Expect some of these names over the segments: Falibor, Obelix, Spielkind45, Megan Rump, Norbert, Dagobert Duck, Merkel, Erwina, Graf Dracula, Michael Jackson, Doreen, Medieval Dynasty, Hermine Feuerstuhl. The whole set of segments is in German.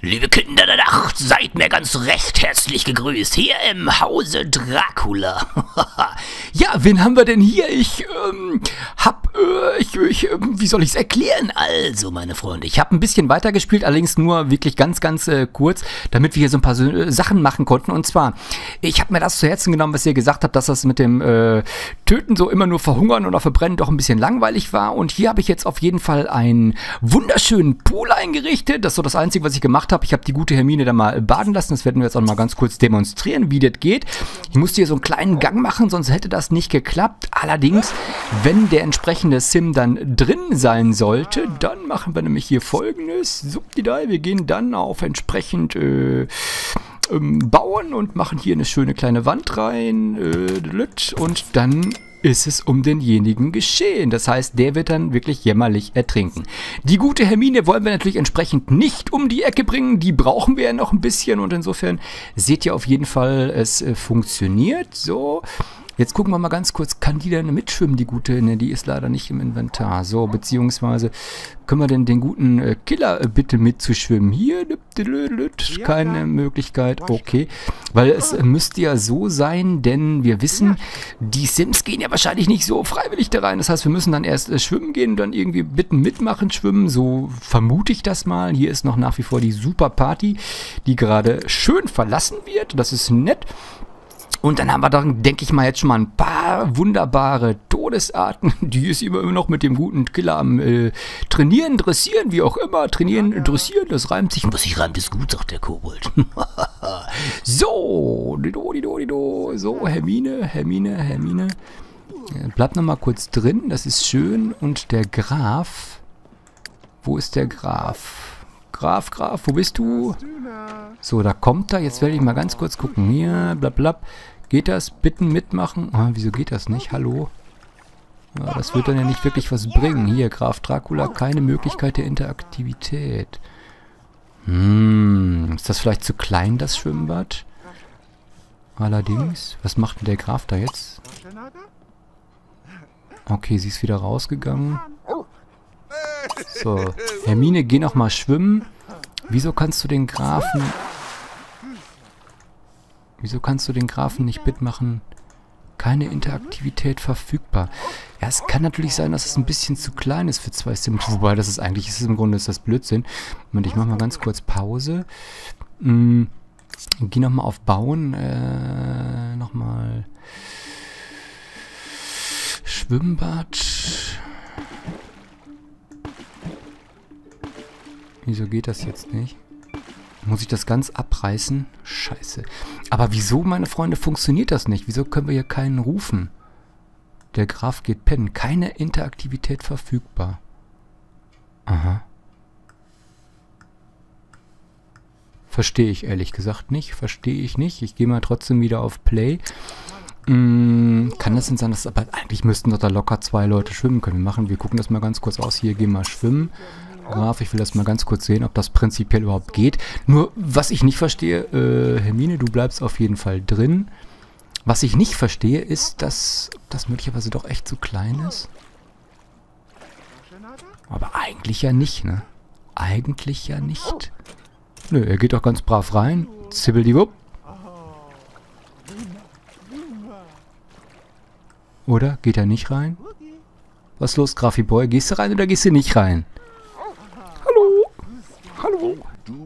Liebe Kinder der Nacht, seid mir ganz recht herzlich gegrüßt, hier im Hause Dracula. Ja, wen haben wir denn hier? Wie soll ich es erklären? Also, meine Freunde, ich habe ein bisschen weitergespielt, allerdings nur wirklich ganz kurz, damit wir hier so ein paar Sachen machen konnten. Und zwar, ich habe mir das zu Herzen genommen, was ihr gesagt habt, dass das mit dem Töten so immer nur verhungern oder verbrennen doch ein bisschen langweilig war. Und hier habe ich jetzt auf jeden Fall einen wunderschönen Pool eingerichtet. Das ist so das Einzige, was ich gemacht habe. Ich habe die gute Hermine da mal baden lassen. Das werden wir jetzt auch mal ganz kurz demonstrieren, wie das geht. Ich musste hier so einen kleinen Gang machen, sonst hätte das nicht geklappt. Allerdings, wenn der entsprechende Sim dann drin sein sollte, dann machen wir nämlich hier Folgendes. Subdidal, wir gehen dann auf entsprechend bauen und machen hier eine schöne kleine Wand rein. Und dann ist es um denjenigen geschehen. Das heißt, der wird dann wirklich jämmerlich ertrinken. Die gute Hermine wollen wir natürlich entsprechend nicht um die Ecke bringen. Die brauchen wir ja noch ein bisschen. Und insofern seht ihr auf jeden Fall, es funktioniert. So, jetzt gucken wir mal ganz kurz, kann die denn mitschwimmen, die gute? Ne, die ist leider nicht im Inventar. So, beziehungsweise, können wir denn den guten Killer bitte mitzuschwimmen? Hier, keine Möglichkeit. Okay, weil es müsste ja so sein, denn wir wissen, die Sims gehen ja wahrscheinlich nicht so freiwillig da rein. Das heißt, wir müssen dann erst schwimmen gehen und dann irgendwie bitten mitmachen schwimmen. So vermute ich das mal. Hier ist noch nach wie vor die Super Party, die gerade schön verlassen wird. Das ist nett. Und dann haben wir dann, denke ich mal, jetzt schon mal ein paar wunderbare Todesarten. Die ist immer noch mit dem guten Killer am Trainieren, Dressieren, wie auch immer. Trainieren, Dressieren, das reimt sich. Was sich reimt, ist gut, sagt der Kobold. So, so, Hermine. Bleibt nochmal kurz drin, das ist schön. Und der Graf, wo ist der Graf? Graf, wo bist du? So, da kommt er. Jetzt werde ich mal ganz kurz gucken. Hier, blablab. Geht das? Bitten mitmachen. Ah, wieso geht das nicht? Hallo? Ja, das wird dann ja nicht wirklich was bringen. Hier, Graf Dracula, keine Möglichkeit der Interaktivität. Ist das vielleicht zu klein, das Schwimmbad? Allerdings, was macht denn der Graf da jetzt? Okay, sie ist wieder rausgegangen. So, Hermine, geh nochmal schwimmen. Wieso kannst du den Grafen nicht mitmachen? Keine Interaktivität verfügbar. Ja, es kann natürlich sein, dass es ein bisschen zu klein ist für zwei Sims. Wobei, das ist eigentlich, im Grunde ist das Blödsinn. Moment, ich mache mal ganz kurz Pause. Geh nochmal auf Bauen. Nochmal. Schwimmbad. Wieso geht das jetzt nicht? Muss ich das ganz abreißen? Scheiße. Aber wieso, meine Freunde, funktioniert das nicht? Wieso können wir hier keinen rufen? Der Graf geht pennen. Keine Interaktivität verfügbar. Aha. Verstehe ich ehrlich gesagt nicht. Ich gehe mal trotzdem wieder auf Play. Kann das denn sein, dass... Aber eigentlich müssten doch da locker zwei Leute schwimmen können. Wir gucken das mal ganz kurz aus. Hier, geh mal schwimmen. Graf, ich will das mal ganz kurz sehen, ob das prinzipiell überhaupt geht. Nur, was ich nicht verstehe, Hermine, du bleibst auf jeden Fall drin. Was ich nicht verstehe, ist, dass das möglicherweise doch echt zu klein ist. Aber eigentlich ja nicht, ne? Eigentlich ja nicht. Nö, er geht doch ganz brav rein. Zibbeldiwupp. Oder? Geht er nicht rein? Was ist los, Grafi-Boy? Gehst du rein oder gehst du nicht rein? Hallo,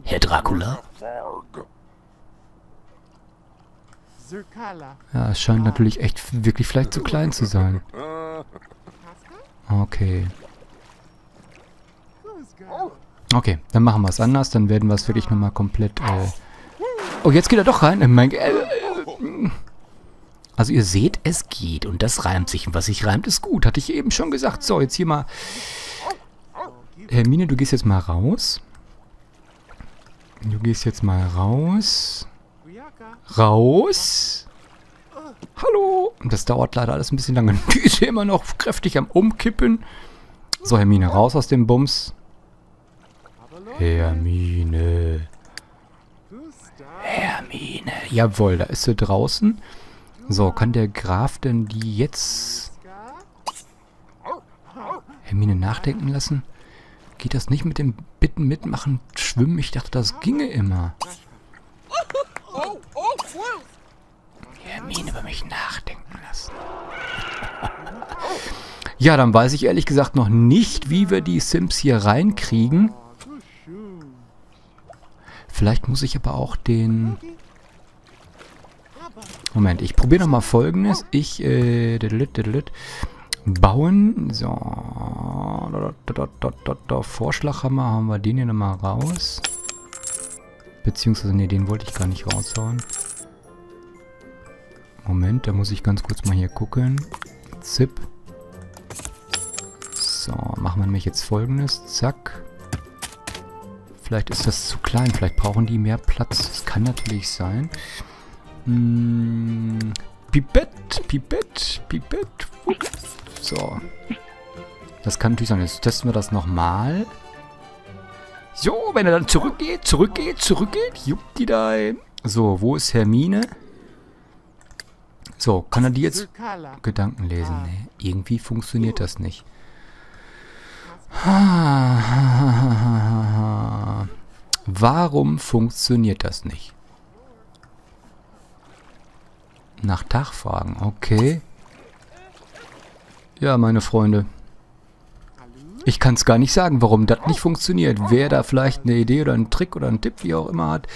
Herr Dracula. Ja, es scheint natürlich echt wirklich vielleicht zu klein zu sein. Okay. Okay, dann machen wir es anders. Dann werden wir es wirklich nochmal komplett... Oh, jetzt geht er doch rein. Also ihr seht, es geht. Und das reimt sich. Und was sich reimt, ist gut. Hatte ich eben schon gesagt. So, jetzt hier mal... Hermine, du gehst jetzt mal raus. Hallo. Das dauert leider alles ein bisschen lange. Die ist hier immer noch kräftig am Umkippen. So, Hermine, raus aus dem Bums. Hermine. Jawohl, da ist sie draußen. So, kann der Graf denn die jetzt... Hermine nachdenken lassen? Geht das nicht mit dem Bitten mitmachen, schwimmen? Ich dachte, das ginge immer. Hermine über mich nachdenken lassen. Ja, dann weiß ich ehrlich gesagt noch nicht, wie wir die Sims hier reinkriegen. Vielleicht muss ich aber auch den... Moment, ich probiere nochmal Folgendes. Ich... bauen. So. Vorschlaghammer, haben wir den hier nochmal raus. Beziehungsweise, ne, den wollte ich gar nicht raushauen. Moment, da muss ich ganz kurz mal hier gucken. Zip. So, machen wir nämlich jetzt Folgendes. Zack. Vielleicht ist das zu klein. Vielleicht brauchen die mehr Platz. Das kann natürlich sein. Pipett, Pipett, Pipett. So. Das kann natürlich sein. Jetzt testen wir das nochmal. So, wenn er dann zurückgeht, zurückgeht, zurückgeht. Juppidei. So, wo ist Hermine? So, kann er die jetzt Gedanken lesen? Nee, irgendwie funktioniert das nicht. Warum funktioniert das nicht? Nach Tag fragen, okay. Ja, meine Freunde. Ich kann es gar nicht sagen, warum das nicht funktioniert. Wer da vielleicht eine Idee oder einen Trick oder einen Tipp, wie auch immer hat,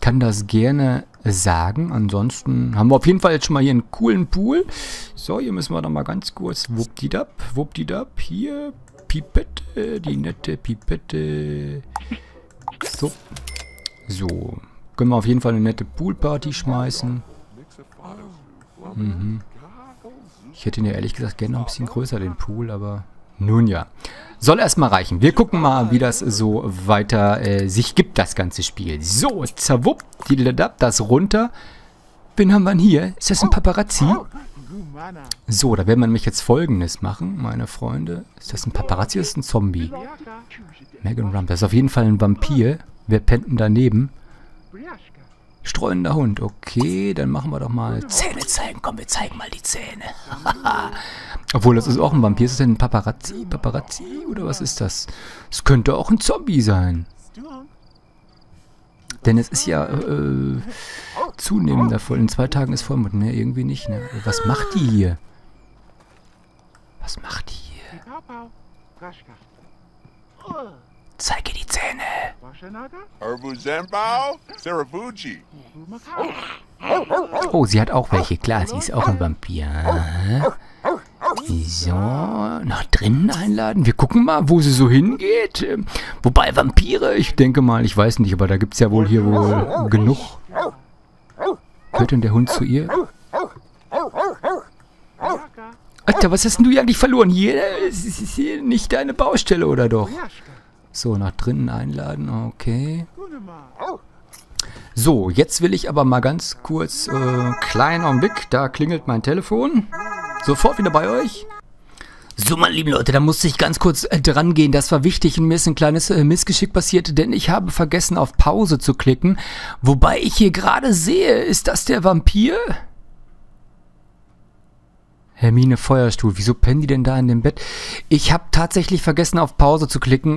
kann das gerne sagen. Ansonsten haben wir auf jeden Fall jetzt schon mal hier einen coolen Pool. So, hier müssen wir nochmal ganz kurz wuppdidab, hier Pipette, die nette Pipette. So. So. Können wir auf jeden Fall eine nette Poolparty schmeißen. Mhm. Ich hätte ihn ja ehrlich gesagt gerne noch ein bisschen größer, den Pool, aber... Nun ja. Soll erstmal reichen. Wir gucken mal, wie das so weiter sich gibt, das ganze Spiel. So, zawupp, das runter. Wen haben wir denn hier? Ist das ein Paparazzi? So, da werden wir nämlich jetzt Folgendes machen, meine Freunde. Ist das ein Paparazzi oder ist das ein Zombie? Megan Rump, das ist auf jeden Fall ein Vampir. Wir pennten daneben. Streunender Hund. Okay, dann machen wir doch mal Zähne zeigen. Komm, wir zeigen mal die Zähne. Obwohl, das ist auch ein Vampir. Ist das denn ein Paparazzi? Paparazzi? Oder was ist das? Es könnte auch ein Zombie sein. Denn es ist ja zunehmender voll. In 2 Tagen ist Vollmond. Ne, irgendwie nicht. Ne? Was macht die hier? Was macht die hier? Zeige die Zähne. Oh, sie hat auch welche. Klar, sie ist auch ein Vampir. So, nach drinnen einladen. Wir gucken mal, wo sie so hingeht. Wobei Vampire, ich denke mal, ich weiß nicht, aber da gibt es ja wohl hier wohl genug. Hört denn der Hund zu ihr? Alter, was hast denn du hier eigentlich verloren? Hier ist hier nicht deine Baustelle, oder doch? So, nach drinnen einladen, okay. So, jetzt will ich aber mal ganz kurz, kleinen Augenblick, da klingelt mein Telefon. Sofort wieder bei euch. So, meine lieben Leute, da musste ich ganz kurz dran gehen. Das war wichtig und mir ist ein kleines Missgeschick passiert, denn ich habe vergessen, auf Pause zu klicken. Wobei ich hier gerade sehe, ist das der Vampir? Hermine Feuerstuhl, wieso pennen die denn da in dem Bett? Ich habe tatsächlich vergessen, auf Pause zu klicken.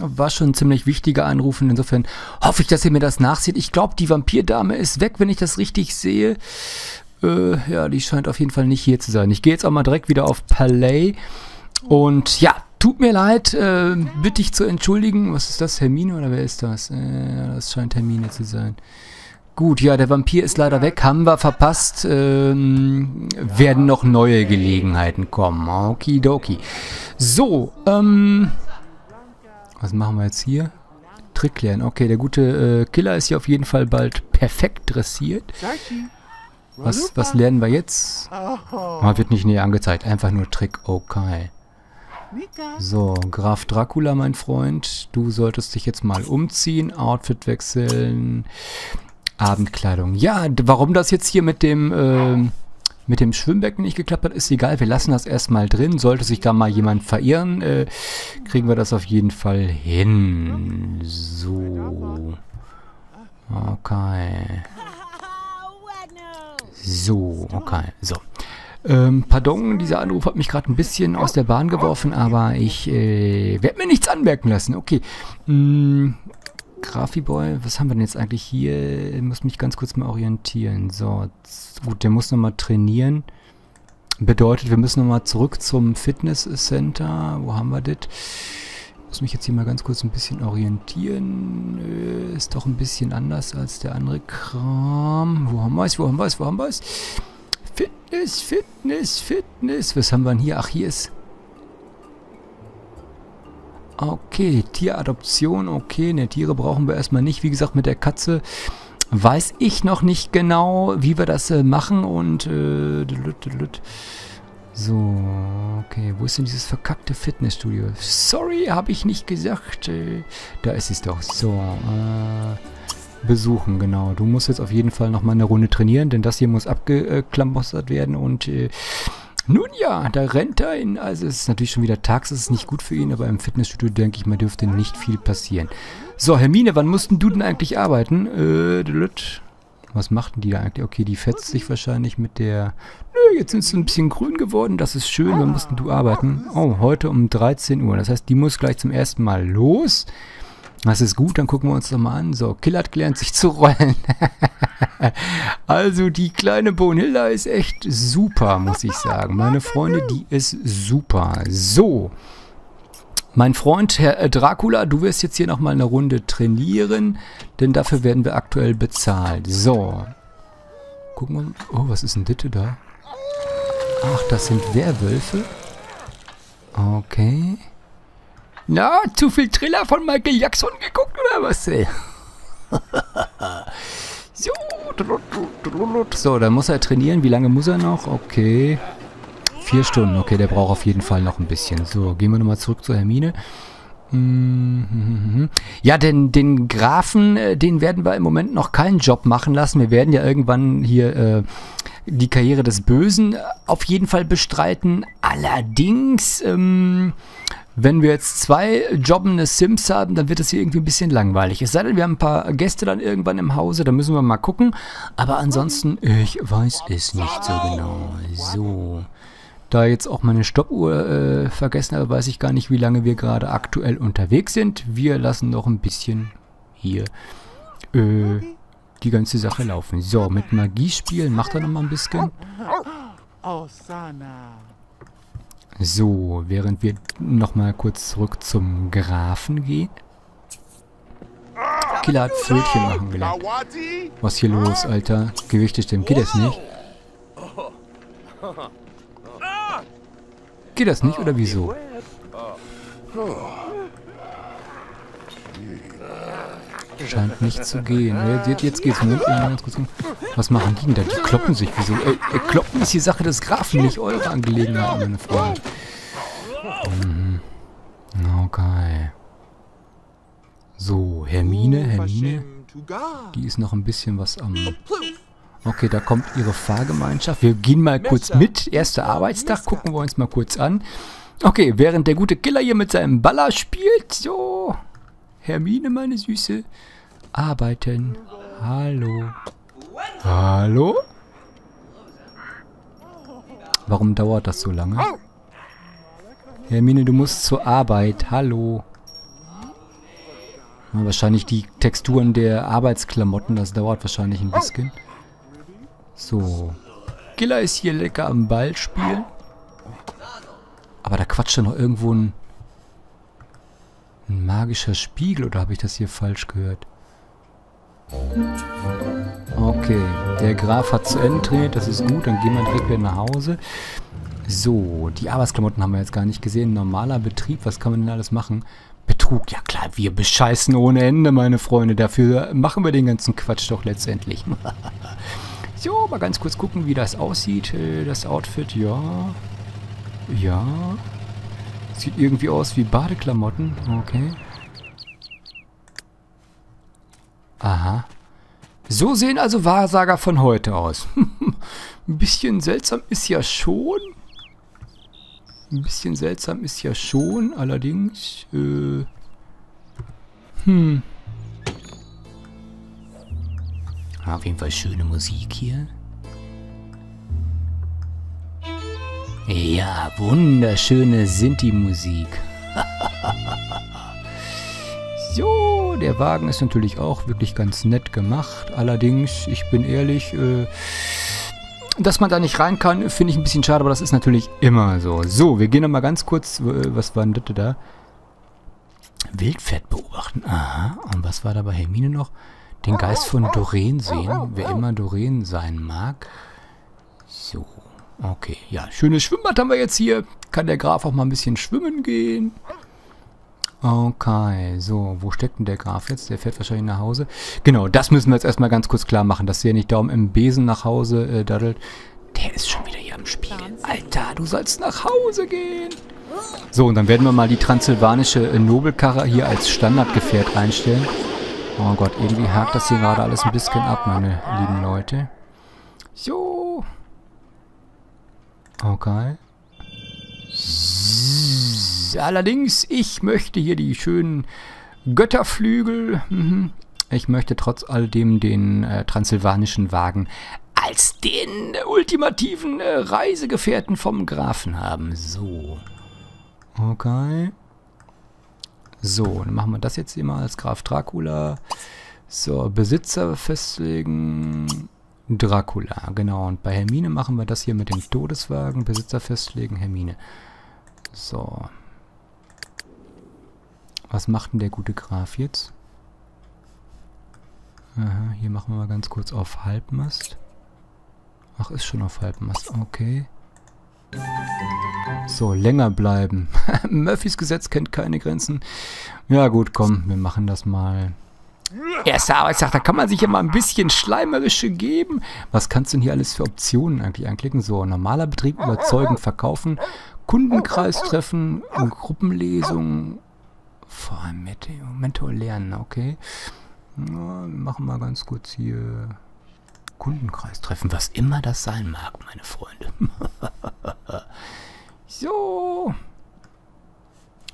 War schon ein ziemlich wichtiger Anruf. Insofern hoffe ich, dass ihr mir das nachseht. Ich glaube, die Vampirdame ist weg, wenn ich das richtig sehe. Ja, die scheint auf jeden Fall nicht hier zu sein. Ich gehe jetzt auch mal direkt wieder auf Play. Und ja, tut mir leid. Bitte ich zu entschuldigen. Was ist das? Hermine oder wer ist das? Das scheint Hermine zu sein. Gut, ja, der Vampir ist leider weg, haben wir verpasst, werden noch neue Gelegenheiten kommen, okidoki. So, was machen wir jetzt hier? Trick lernen, okay, der gute Killer ist hier auf jeden Fall bald perfekt dressiert. Was lernen wir jetzt? Man wird nicht näher angezeigt, einfach nur Trick, okay. So, Graf Dracula, mein Freund, du solltest dich jetzt mal umziehen, Outfit wechseln... Abendkleidung. Ja, warum das jetzt hier mit dem Schwimmbecken nicht geklappt hat, ist egal. Wir lassen das erstmal drin. Sollte sich da mal jemand verirren, kriegen wir das auf jeden Fall hin. So. Okay. So, okay. So. Pardon, dieser Anruf hat mich gerade ein bisschen aus der Bahn geworfen, aber ich werde mir nichts anmerken lassen. Okay. Grafiboy, was haben wir denn jetzt eigentlich hier? Ich muss mich ganz kurz mal orientieren. So, gut, der muss nochmal trainieren. Bedeutet, wir müssen nochmal zurück zum Fitnesscenter. Wo haben wir das? Ich muss mich jetzt hier mal ganz kurz ein bisschen orientieren. Ist doch ein bisschen anders als der andere Kram. Wo haben wir es? Wo haben wir es? Wo haben wir es? Fitness, Fitness, Fitness. Was haben wir denn hier? Ach, hier ist... Okay, Tieradoption. Okay, ne, Tiere brauchen wir erstmal nicht. Wie gesagt, mit der Katze weiß ich noch nicht genau, wie wir das machen. Und... So, okay. Wo ist denn dieses verkackte Fitnessstudio? Sorry, habe ich nicht gesagt. Da ist es doch. So, besuchen, genau. Du musst jetzt auf jeden Fall nochmal eine Runde trainieren, denn das hier muss abgeklambostert werden und nun ja, da rennt er hin. Also es ist natürlich schon wieder tags, es ist nicht gut für ihn, aber im Fitnessstudio, denke ich mal, dürfte nicht viel passieren. So, Hermine, wann mussten du denn eigentlich arbeiten? Was machten die da eigentlich? Okay, die fetzt sich wahrscheinlich mit der... Nö, jetzt sind sie ein bisschen grün geworden, das ist schön, wann mussten du arbeiten? Oh, heute um 13 Uhr, das heißt, die muss gleich zum ersten Mal los. Das ist gut, dann gucken wir uns nochmal an. So, Kill hat gelernt, sich zu rollen. Also, die kleine Bonilla ist echt super, muss ich sagen. Meine Freunde, die ist super. So, mein Freund, Herr Dracula, du wirst jetzt hier nochmal eine Runde trainieren, denn dafür werden wir aktuell bezahlt. So, gucken wir mal. Oh, was ist denn Ditte da? Ach, das sind Werwölfe. Okay. Na, zu viel Thriller von Michael Jackson geguckt, oder was? So, so, dann muss er trainieren. Wie lange muss er noch? Okay. 4 Stunden. Okay, der braucht auf jeden Fall noch ein bisschen. So, gehen wir nochmal zurück zur Hermine. Ja, denn den Grafen, den werden wir im Moment noch keinen Job machen lassen. Wir werden ja irgendwann hier... die Karriere des Bösen auf jeden Fall bestreiten. Allerdings, wenn wir jetzt 2 jobbende Sims haben, dann wird es hier irgendwie ein bisschen langweilig. Es sei denn, wir haben ein paar Gäste dann irgendwann im Hause, da müssen wir mal gucken. Aber ansonsten, ich weiß es nicht so genau. So, da jetzt auch meine Stoppuhr vergessen habe, weiß ich gar nicht, wie lange wir gerade aktuell unterwegs sind. Wir lassen noch ein bisschen hier die ganze Sache laufen. So, mit Magie spielen. Macht er nochmal ein bisschen. So, während wir nochmal kurz zurück zum Grafen gehen. Killer hat Fötchen machen gelernt. Was ist hier los, Alter? Gewichte stimmen. Geht das nicht? Geht das nicht oder wieso? Scheint nicht zu gehen. Jetzt geht's. Was machen die denn da? Die kloppen sich. Wieso? Kloppen ist die Sache des Grafen, nicht eure Angelegenheit, meine Freunde. Okay. So, Hermine, Hermine. Die ist noch ein bisschen was am... Okay, da kommt ihre Fahrgemeinschaft. Wir gehen mal kurz mit. Erster Arbeitstag. Gucken wir uns mal kurz an. Okay, während der gute Killer hier mit seinem Baller spielt, so... Hermine, meine Süße. Arbeiten. Hallo. Hallo? Warum dauert das so lange? Hermine, du musst zur Arbeit. Hallo. Ja, wahrscheinlich die Texturen der Arbeitsklamotten. Das dauert wahrscheinlich ein bisschen. So. Killer ist hier lecker am Ball spielen. Aber da quatscht ja noch irgendwo ein magischer Spiegel, oder habe ich das hier falsch gehört? Okay, der Graf hat zu Ende trainiert, das ist gut, dann gehen wir direkt wieder nach Hause. So, die Arbeitsklamotten haben wir jetzt gar nicht gesehen. Normaler Betrieb, was kann man denn alles machen? Betrug, ja klar, wir bescheißen ohne Ende, meine Freunde. Dafür machen wir den ganzen Quatsch doch letztendlich. So, mal ganz kurz gucken, wie das aussieht. Das Outfit, ja. Ja. Sieht irgendwie aus wie Badeklamotten. Okay. Aha. So sehen also Wahrsager von heute aus. Ein bisschen seltsam ist ja schon. Ein bisschen seltsam ist ja schon. Allerdings. Auf jeden Fall schöne Musik hier. Ja, wunderschöne Sinti-Musik. So, der Wagen ist natürlich auch wirklich ganz nett gemacht. Allerdings, ich bin ehrlich, dass man da nicht rein kann, finde ich ein bisschen schade, aber das ist natürlich immer so. So, wir gehen nochmal ganz kurz, was war denn das da? Wildpferd beobachten, aha. Und was war da bei Hermine noch? Den Geist von Doreen sehen, wer immer Doreen sein mag. So, okay. Ja, schönes Schwimmbad haben wir jetzt hier. Kann der Graf auch mal ein bisschen schwimmen gehen. Okay, so, wo steckt denn der Graf jetzt? Der fährt wahrscheinlich nach Hause. Genau, das müssen wir jetzt erstmal ganz kurz klar machen, dass der nicht da im Besen nach Hause daddelt. Der ist schon wieder hier am Spiegel. Alter, du sollst nach Hause gehen. So, und dann werden wir mal die transsilvanische Nobelkarre hier als Standardgefährt einstellen. Oh Gott, irgendwie hakt das hier gerade alles ein bisschen ab, meine lieben Leute. So. Okay. Allerdings, ich möchte hier die schönen Götterflügel. Ich möchte trotz alledem den transsilvanischen Wagen als den ultimativen Reisegefährten vom Grafen haben. So. Okay. So, dann machen wir das jetzt immer als Graf Dracula. So, Besitzer festlegen. Dracula, genau. Und bei Hermine machen wir das hier mit dem Todeswagen. Besitzer festlegen, Hermine. So. Was macht denn der gute Graf jetzt? Aha, hier machen wir mal ganz kurz auf Halbmast. Ach, ist schon auf Halbmast. Okay. So, länger bleiben. Murphys Gesetz kennt keine Grenzen. Ja gut, komm, wir machen das mal. Erster Arbeitstag, da kann man sich ja mal ein bisschen Schleimerische geben. Was kannst du denn hier alles für Optionen eigentlich anklicken? So, normaler Betrieb, überzeugen, verkaufen, Kundenkreis treffen, Gruppenlesung, vor allem Mentor lernen, okay. Na, machen wir ganz kurz hier... Kundenkreis treffen, was immer das sein mag, meine Freunde. So.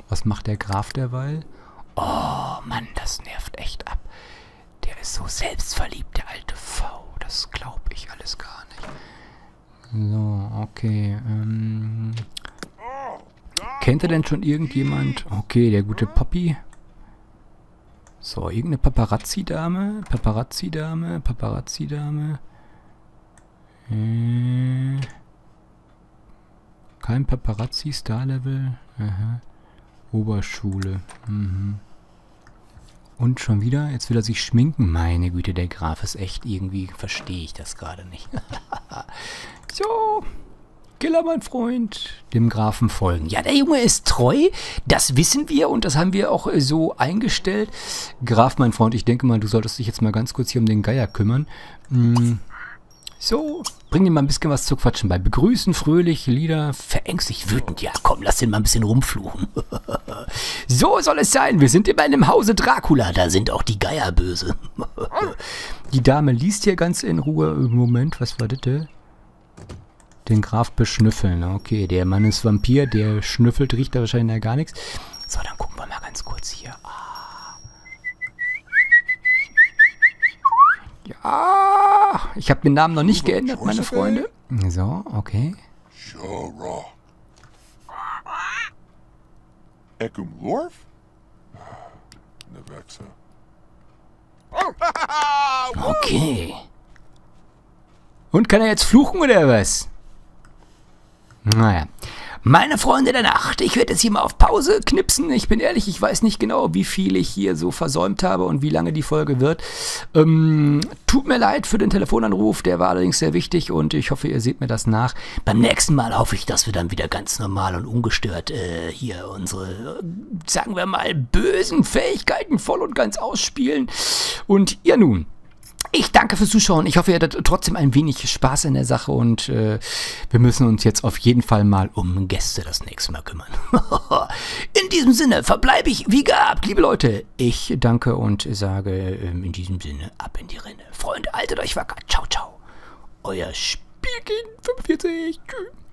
Was macht der Graf derweil? Oh Mann, das nervt echt ab. Der ist so selbstverliebt, der alte V. Das glaube ich alles gar nicht. So, okay. Kennt er denn schon irgendjemand? Okay, der gute Poppy. So, irgendeine Paparazzi-Dame. Paparazzi-Dame. Paparazzi-Dame. Kein Paparazzi-Star-Level. Oberschule. Und schon wieder? Jetzt will er sich schminken. Meine Güte, der Graf ist echt irgendwie... Verstehe ich das gerade nicht. So... Killer, mein Freund, dem Grafen folgen. Ja, der Junge ist treu, das wissen wir und das haben wir auch so eingestellt. Graf, mein Freund, ich denke mal, du solltest dich jetzt mal ganz kurz hier um den Geier kümmern. So, bring dir mal ein bisschen was zu quatschen bei. Begrüßen, fröhlich, Lieder, verängstigt, wütend. Ja, komm, lass den mal ein bisschen rumfluchen. So soll es sein, wir sind immer in dem Hause Dracula, da sind auch die Geier böse. Die Dame liest hier ganz in Ruhe. Moment, was war das denn? Den Graf beschnüffeln. Okay, der Mann ist Vampir, der schnüffelt, riecht da wahrscheinlich gar nichts. So, dann gucken wir mal ganz kurz hier. Ah. Ja, ich habe den Namen noch nicht geändert, meine Freunde. So, okay. Okay. Und kann er jetzt fluchen oder was? Naja. Meine Freunde der Nacht, ich werde jetzt hier mal auf Pause knipsen. Ich bin ehrlich, ich weiß nicht genau, wie viel ich hier so versäumt habe und wie lange die Folge wird. Tut mir leid für den Telefonanruf, der war allerdings sehr wichtig und ich hoffe, ihr seht mir das nach. Beim nächsten Mal hoffe ich, dass wir dann wieder ganz normal und ungestört hier unsere, sagen wir mal, bösen Fähigkeiten voll und ganz ausspielen. Und ja nun... Ich danke fürs Zuschauen. Ich hoffe, ihr hattet trotzdem ein wenig Spaß in der Sache und wir müssen uns jetzt auf jeden Fall mal um Gäste das nächste Mal kümmern. In diesem Sinne verbleibe ich wie gehabt, liebe Leute. Ich danke und sage in diesem Sinne ab in die Rinne. Freunde, haltet euch wacker. Ciao, ciao. Euer Spielkind45. Tschüss.